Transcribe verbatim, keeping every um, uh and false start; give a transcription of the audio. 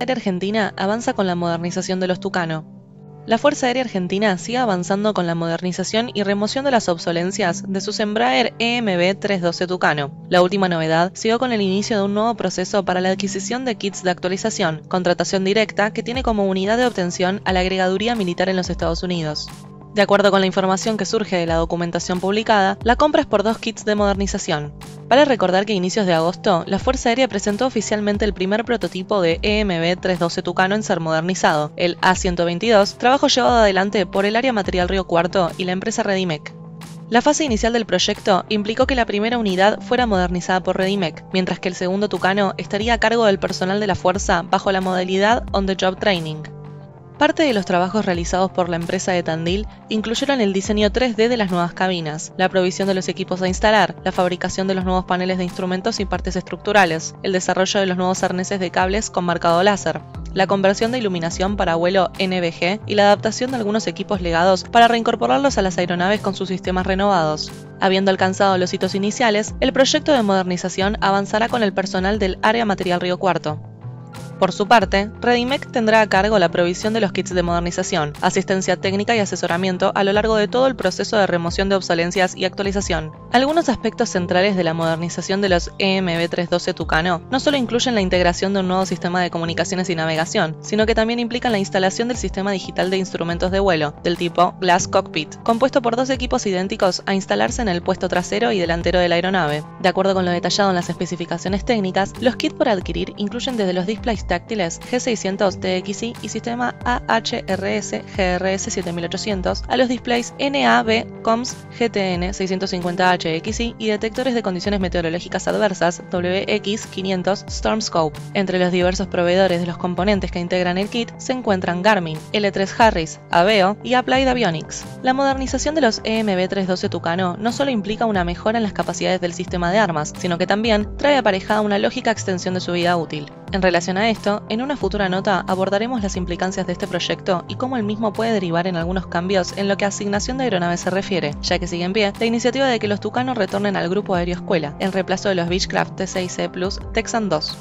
Aérea Argentina avanza con la modernización de los Tucano. La Fuerza Aérea Argentina sigue avanzando con la modernización y remoción de las obsolencias de sus Embraer E M B trescientos doce Tucano. La última novedad siguió con el inicio de un nuevo proceso para la adquisición de kits de actualización, contratación directa que tiene como unidad de obtención a la agregaduría militar en los Estados Unidos. De acuerdo con la información que surge de la documentación publicada, la compra es por dos kits de modernización. Vale recordar que a inicios de agosto, la Fuerza Aérea presentó oficialmente el primer prototipo de E M B trescientos doce Tucano en ser modernizado, el A ciento veintidós, trabajo llevado adelante por el Área Material Río Cuarto y la empresa Redimec. La fase inicial del proyecto implicó que la primera unidad fuera modernizada por Redimec, mientras que el segundo Tucano estaría a cargo del personal de la Fuerza bajo la modalidad On-the-Job Training. Parte de los trabajos realizados por la empresa de Tandil incluyeron el diseño tres D de las nuevas cabinas, la provisión de los equipos a instalar, la fabricación de los nuevos paneles de instrumentos y partes estructurales, el desarrollo de los nuevos arneses de cables con marcado láser, la conversión de iluminación para vuelo N V G y la adaptación de algunos equipos legados para reincorporarlos a las aeronaves con sus sistemas renovados. Habiendo alcanzado los hitos iniciales, el proyecto de modernización avanzará con el personal del Área Material Río Cuarto. Por su parte, Redimec tendrá a cargo la provisión de los kits de modernización, asistencia técnica y asesoramiento a lo largo de todo el proceso de remoción de obsolencias y actualización. Algunos aspectos centrales de la modernización de los E M B trescientos doce Tucano no solo incluyen la integración de un nuevo sistema de comunicaciones y navegación, sino que también implican la instalación del sistema digital de instrumentos de vuelo, del tipo Glass Cockpit, compuesto por dos equipos idénticos a instalarse en el puesto trasero y delantero de la aeronave. De acuerdo con lo detallado en las especificaciones técnicas, los kits por adquirir incluyen desde los displays táctiles G seiscientos T X I y sistema A H R S G R S siete mil ochocientos a los displays N A V COMS G T N seiscientos cincuenta H X I y detectores de condiciones meteorológicas adversas W X quinientos StormScope. Entre los diversos proveedores de los componentes que integran el kit se encuentran Garmin, L tres Harris, Aveo y Applied Avionics. La modernización de los E M B trescientos doce Tucano no solo implica una mejora en las capacidades del sistema de armas, sino que también trae aparejada una lógica extensión de su vida útil. En relación a esto, en una futura nota abordaremos las implicancias de este proyecto y cómo el mismo puede derivar en algunos cambios en lo que a asignación de aeronaves se refiere, ya que sigue en pie la iniciativa de que los Tucanos retornen al grupo aéreo escuela, en reemplazo de los Beechcraft T seis C Plus Texan dos.